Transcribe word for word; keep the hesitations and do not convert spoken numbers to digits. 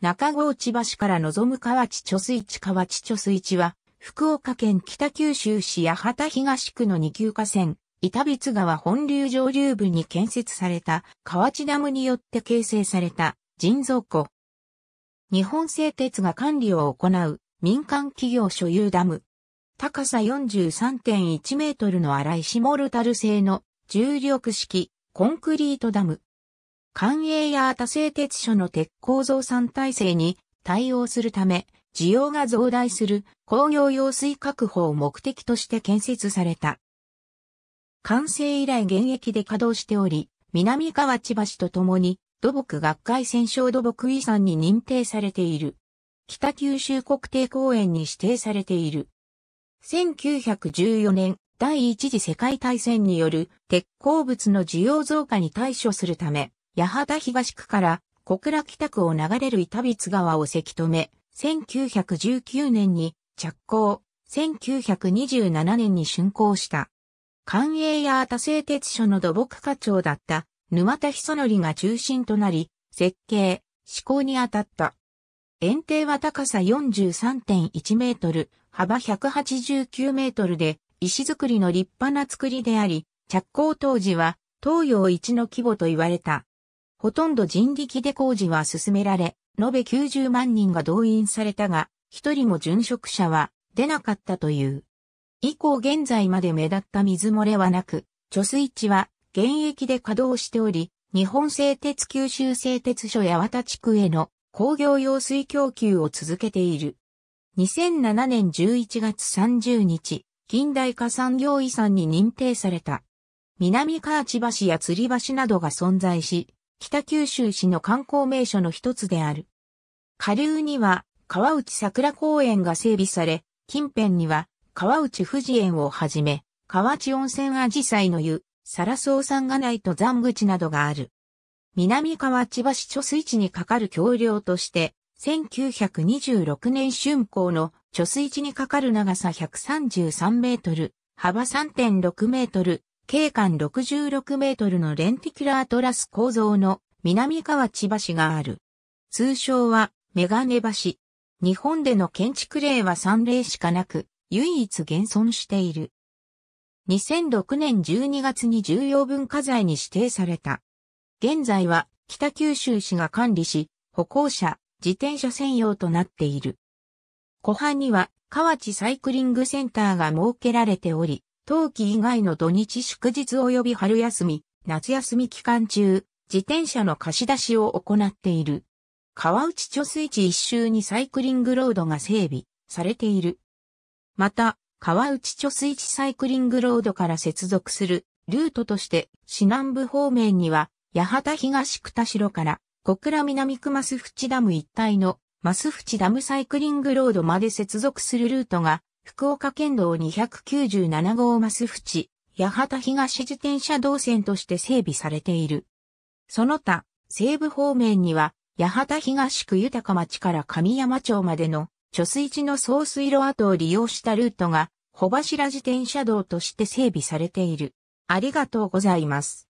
中河内橋から望む河内貯水池河内貯水池は、福岡県北九州市八幡東区の二級河川、板櫃川本流上流部に建設された河内ダムによって形成された人造湖。日本製鉄が管理を行う民間企業所有ダム。高さ よんじゅうさんてんいち メートルの荒石モルタル製の重力式コンクリートダム。官営や他製鉄所の鉄鋼増産体制に対応するため、需要が増大する工業用水確保を目的として建設された。完成以来現役で稼働しており、南河内橋とともに土木学会戦勝土木遺産に認定されている。北九州国定公園に指定されている。せんきゅうひゃくじゅうよねん、第一次世界大戦による鉄鉱物の需要増加に対処するため、八幡東区から小倉北区を流れる板櫃川をせき止め、せんきゅうひゃくじゅうきゅうねんに着工、せんきゅうひゃくにじゅうななねんに竣工した。官営や他製鉄所の土木課長だった沼田久則が中心となり、設計、施工に当たった。堰堤は高さ よんじゅうさんてんいち メートル、幅ひゃくはちじゅうきゅうメートルで、石造りの立派な造りであり、着工当時は東洋一の規模と言われた。ほとんど人力で工事は進められ、延べきゅうじゅうまんにんが動員されたが、一人も殉職者は出なかったという。以降現在まで目立った水漏れはなく、貯水池は現役で稼働しており、日本製鉄九州製鉄所八幡地区への工業用水供給を続けている。にせんななねんじゅういちがつさんじゅうにち、近代化産業遺産に認定された。南河内橋や吊り橋などが存在し、北九州市の観光名所の一つである。下流には川内桜公園が整備され、近辺には川内富士園をはじめ、河内温泉紫陽花の湯、更荘三ヶ内登山口などがある。南河内橋貯水池に架かる橋梁として、せんきゅうひゃくにじゅうろくねん竣工の貯水池に架かる長さひゃくさんじゅうさんメートル、幅 さんてんろく メートル、景観ろくじゅうろくメートルのレンティキュラートラス構造の南河内橋がある。通称はメガネ橋。日本での建築例はさんれいしかなく、唯一現存している。にせんろくねんじゅうにがつに重要文化財に指定された。現在は北九州市が管理し、歩行者、自転車専用となっている。湖畔には河内サイクリングセンターが設けられており、冬季以外の土日祝日及び春休み、夏休み期間中、自転車の貸し出しを行っている。川内貯水池一周にサイクリングロードが整備されている。また、川内貯水池サイクリングロードから接続するルートとして、市南部方面には、八幡東区田代から小倉南区増淵ダム一帯の増淵ダムサイクリングロードまで接続するルートが、福岡県道にひゃくきゅうじゅうななごう増淵、八幡東自転車道線として整備されている。その他、西部方面には、八幡東区豊町から上山町までの貯水池の送水路跡を利用したルートが、帆柱自転車道として整備されている。ありがとうございます。